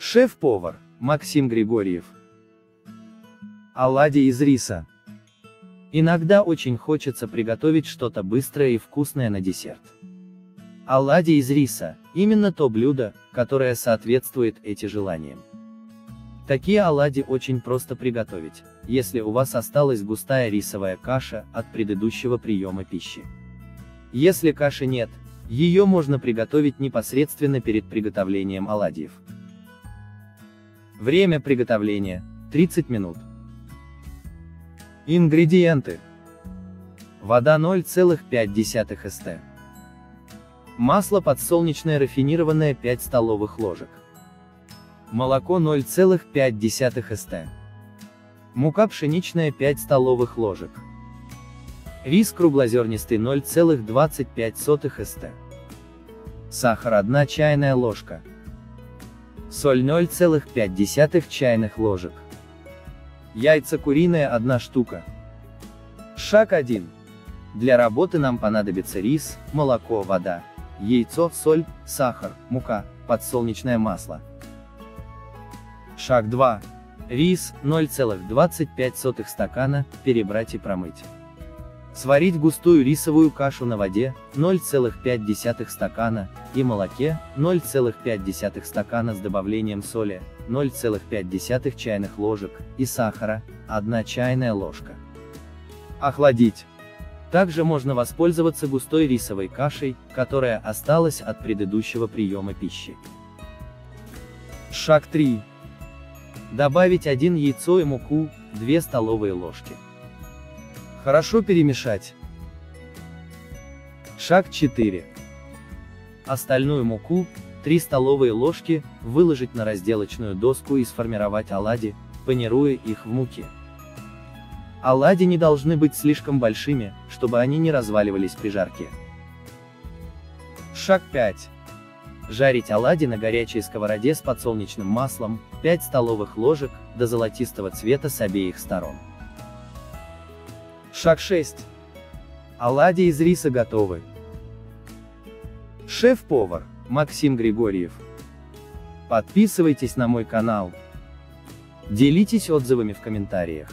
Шеф-повар Максим Григорьев. Оладьи из риса. Иногда очень хочется приготовить что-то быстрое и вкусное на десерт. Оладьи из риса – именно то блюдо, которое соответствует этим желаниям. Такие оладьи очень просто приготовить, если у вас осталась густая рисовая каша от предыдущего приема пищи. Если каши нет, ее можно приготовить непосредственно перед приготовлением оладьев. Время приготовления – 30 минут. Ингредиенты. Вода 0,5 ст. Масло подсолнечное рафинированное 5 столовых ложек. Молоко 0,5 ст. Мука пшеничная 5 столовых ложек. Рис круглозернистый 0,25 ст. Сахар 1 чайная ложка. Соль 0,5 чайных ложек. Яйца куриные 1 штука. Шаг 1. Для работы нам понадобится рис, молоко, вода, яйцо, соль, сахар, мука, подсолнечное масло. Шаг 2. Рис 0,25 стакана, перебрать и промыть. Сварить густую рисовую кашу на воде 0,5 стакана и молоке 0,5 стакана с добавлением соли 0,5 чайных ложек и сахара 1 чайная ложка. Охладить. Также можно воспользоваться густой рисовой кашей, которая осталась от предыдущего приема пищи. Шаг 3. Добавить 1 яйцо и муку, 2 столовые ложки. Хорошо перемешать. Шаг 4. Остальную муку, 3 столовые ложки, выложить на разделочную доску и сформировать оладьи, панируя их в муке. Оладьи не должны быть слишком большими, чтобы они не разваливались при жарке. Шаг 5. Жарить оладьи на горячей сковороде с подсолнечным маслом, 5 столовых ложек, до золотистого цвета с обеих сторон. Шаг 6. Оладьи из риса готовы. Шеф-повар Максим Григорьев. Подписывайтесь на мой канал. Делитесь отзывами в комментариях.